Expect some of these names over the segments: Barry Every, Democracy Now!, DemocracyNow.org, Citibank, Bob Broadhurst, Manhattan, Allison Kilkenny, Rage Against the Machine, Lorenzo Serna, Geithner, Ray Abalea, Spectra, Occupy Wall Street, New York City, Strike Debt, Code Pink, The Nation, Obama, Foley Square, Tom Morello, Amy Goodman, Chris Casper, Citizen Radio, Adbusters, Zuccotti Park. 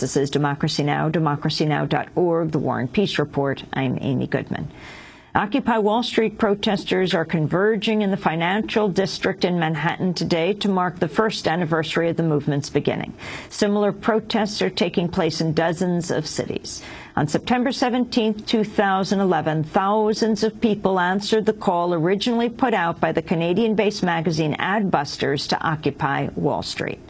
This is Democracy Now!, democracynow.org, The War and Peace Report. I'm Amy Goodman. Occupy Wall Street protesters are converging in the financial district in Manhattan today to mark the first anniversary of the movement's beginning. Similar protests are taking place in dozens of cities. On September 17, 2011, thousands of people answered the call originally put out by the Canadian-based magazine Adbusters to occupy Wall Street.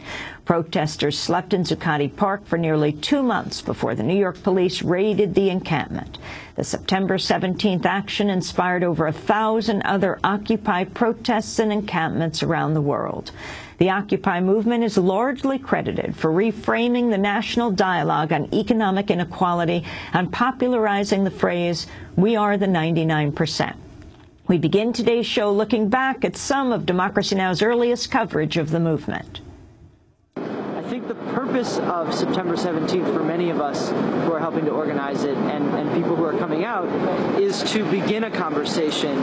Protesters slept in Zuccotti Park for nearly 2 months before the New York police raided the encampment. The September 17th action inspired over 1,000 other Occupy protests and encampments around the world. The Occupy movement is largely credited for reframing the national dialogue on economic inequality and popularizing the phrase, "We are the 99%." We begin today's show looking back at some of Democracy Now!'s earliest coverage of the movement. I think the purpose of September 17th for many of us who are helping to organize it and people who are coming out is to begin a conversation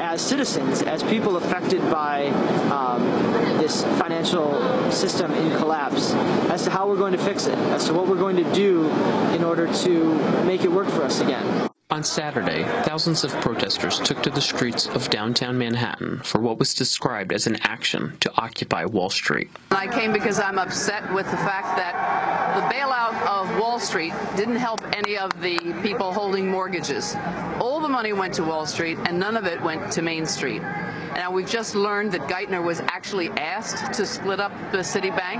as citizens, as people affected by this financial system in collapse, as to how we're going to fix it, as to what we're going to do in order to make it work for us again. On Saturday, thousands of protesters took to the streets of downtown Manhattan for what was described as an action to occupy Wall Street. I came because I'm upset with the fact that the bailout of Wall Street didn't help any of the people holding mortgages. All the money went to Wall Street, and none of it went to Main Street. Now, we've just learned that Geithner was actually asked to split up the Citibank,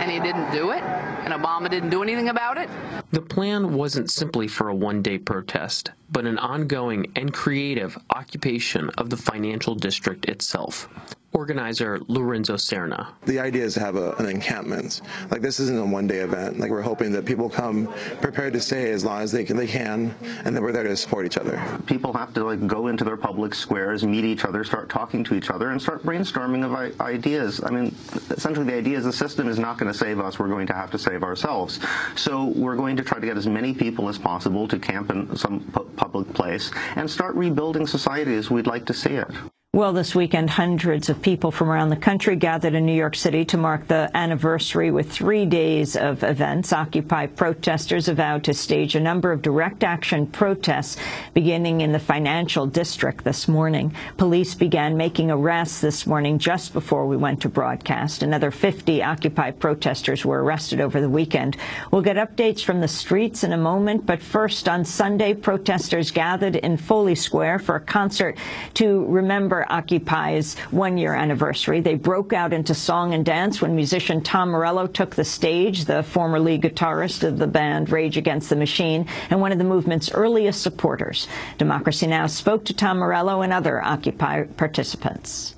and he didn't do it, and Obama didn't do anything about it. The plan wasn't simply for a one-day protest, but an ongoing and creative occupation of the financial district itself. Organizer Lorenzo Serna. The idea is to have an encampment. Like, this isn't a one-day event. Like, we're hoping that people come prepared to stay as long as they can, and then we're there to support each other. People have to, like, go into their public squares, meet each other, start talking to each other, and start brainstorming of ideas. I mean, essentially the idea is the system is not going to save us. We're going to have to save ourselves. So we're going to try to get as many people as possible to camp in some public place and start rebuilding society as we'd like to see it. Well, this weekend, hundreds of people from around the country gathered in New York City to mark the anniversary with 3 days of events. Occupy protesters vowed to stage a number of direct action protests beginning in the financial district this morning. Police began making arrests this morning just before we went to broadcast. Another 50 Occupy protesters were arrested over the weekend. We'll get updates from the streets in a moment, but first, on Sunday, protesters gathered in Foley Square for a concert to remember Occupy's one-year anniversary. They broke out into song and dance when musician Tom Morello took the stage, the former lead guitarist of the band Rage Against the Machine and one of the movement's earliest supporters. Democracy Now! Spoke to Tom Morello and other Occupy participants.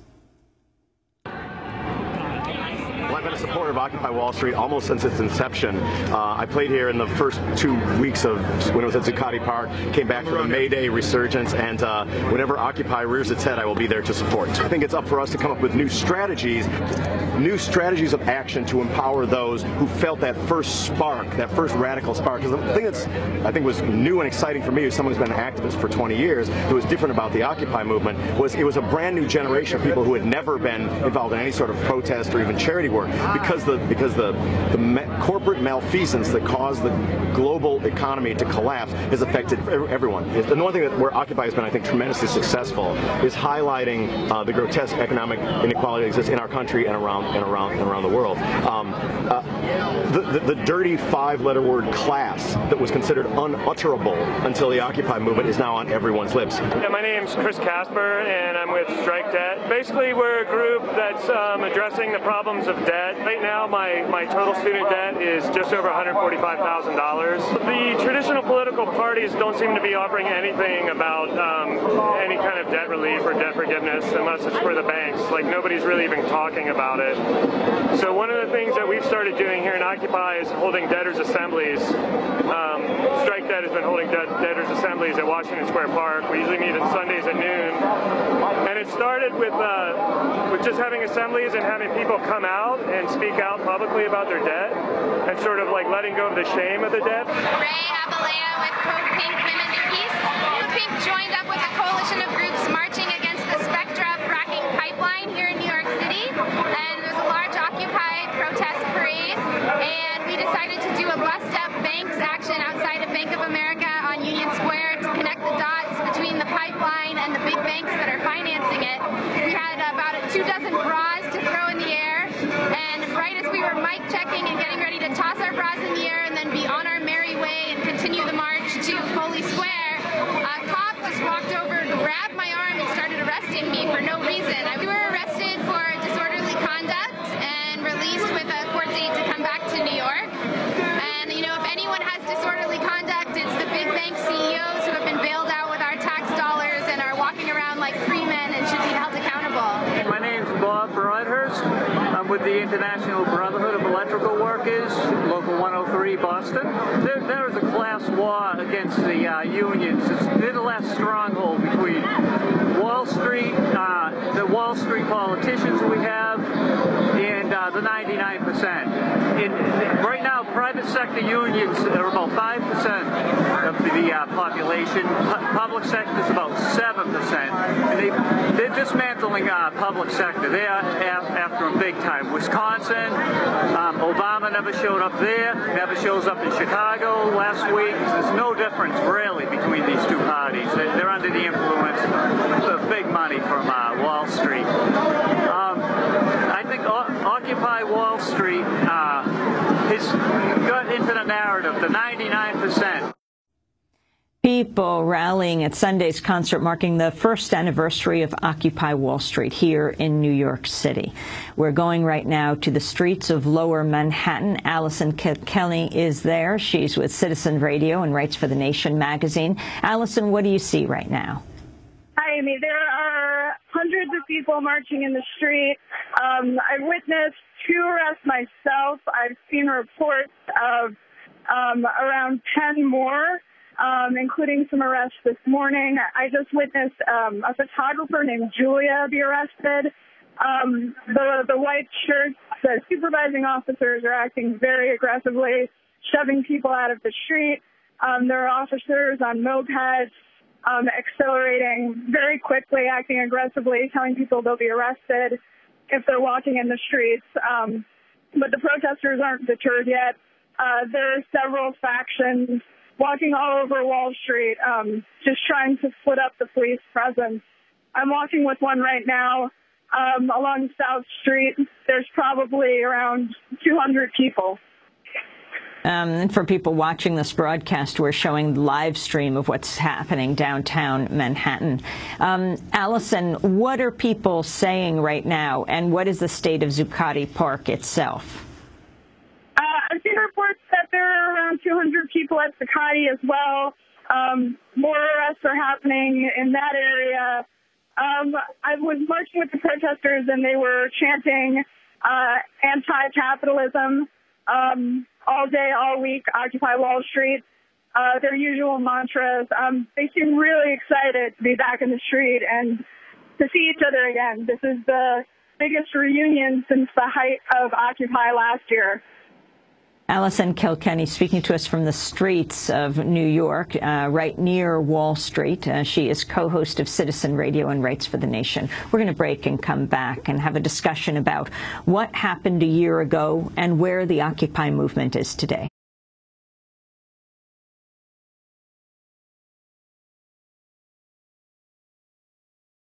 A supporter of Occupy Wall Street almost since its inception. I played here in the first 2 weeks of when it was at Zuccotti Park, came back for the May Day resurgence, and whenever Occupy rears its head, I will be there to support. I think it's up for us to come up with new strategies of action to empower those who felt that first spark, that first radical spark. Because the thing that's, I think, was new and exciting for me, as someone who's been an activist for 20 years, who was different about the Occupy movement, was it was a brand new generation of people who had never been involved in any sort of protest or even charity work. Because the corporate malfeasance that caused the global economy to collapse has affected everyone. And the one thing that where Occupy has been, I think, tremendously successful is highlighting the grotesque economic inequality that exists in our country and around the world. The dirty five-letter word class that was considered unutterable until the Occupy movement is now on everyone's lips. Yeah, my name's Chris Casper, and I'm with Strike Debt. Basically, we're a group that's addressing the problems of debt. Right now, my total student debt is just over $145,000. The traditional political parties don't seem to be offering anything about any kind of debt relief or debt forgiveness unless it's for the banks. Like, nobody's really even talking about it. So one of the things that we've started doing here in Occupy is holding debtors' assemblies. Strike Debt has been holding debtors' assemblies at Washington Square Park. We usually meet on Sundays at noon. And it started with just having assemblies and having people come out and speak out publicly about their debt and sort of like letting go of the shame of the debt. Ray Abalea with Code Pink, Women for Peace. Code Pink joined up with a coalition of groups marching against the Spectra fracking pipeline here in New York City. And there was a large Occupy protest parade, and we decided to do a bust continue the march to Foley Square, a cop just walked over, grabbed my arm, and started arresting me for no reason. We were arrested for disorderly conduct and released with a court date to come back to New York. And, you know, if anyone has disorderly conduct, it's the big bank CEOs who have been bailed out with our tax dollars and are walking around like free men and should be held accountable. My name's Bob Broadhurst. I'm with the International Brotherhood of Electrical Workers, Local 103, Boston. There is a class war against the unions. They're the last stronghold between Wall Street, the Wall Street politicians we have, and the 99%. Right now, private sector unions are about 5% of the population. Public sector is about 7%. And they're dismantling public sector. They are after them big time. Wisconsin, Obama never showed up there, never shows up in Chicago last week. There's no difference, really, between these two parties. They're under the influence of big money from Wall Street. I think Occupy Wall Street has got into the narrative, the 99%. People rallying at Sunday's concert marking the first anniversary of Occupy Wall Street here in New York City. We're going right now to the streets of Lower Manhattan. Allison Kilkenny is there. She's with Citizen Radio and writes for The Nation magazine. Allison, what do you see right now? Hi, Amy. There are hundreds of people marching in the street. I witnessed two arrests myself. I've seen reports of around 10 more. Including some arrests this morning. I just witnessed a photographer named Julia be arrested. The white shirts, the supervising officers are acting very aggressively, shoving people out of the street. There are officers on mopeds, accelerating very quickly, acting aggressively, telling people they'll be arrested if they're walking in the streets. But the protesters aren't deterred yet. There are several factions walking all over Wall Street, just trying to split up the police presence. I'm walking with one right now along South Street. There's probably around 200 people. And for people watching this broadcast, we're showing the live stream of what's happening downtown Manhattan. Allison, what are people saying right now, and what is the state of Zuccotti Park itself? I've seen reports that there are around 200 people at Zuccotti as well. More arrests are happening in that area. I was marching with the protesters, and they were chanting anti-capitalism all day, all week, Occupy Wall Street, their usual mantras. They seem really excited to be back in the street and to see each other again. This is the biggest reunion since the height of Occupy last year. Allison Kilkenny speaking to us from the streets of New York, right near Wall Street. She is co-host of Citizen Radio and writes for The Nation. We're going to break and come back and have a discussion about what happened a year ago and where the Occupy movement is today.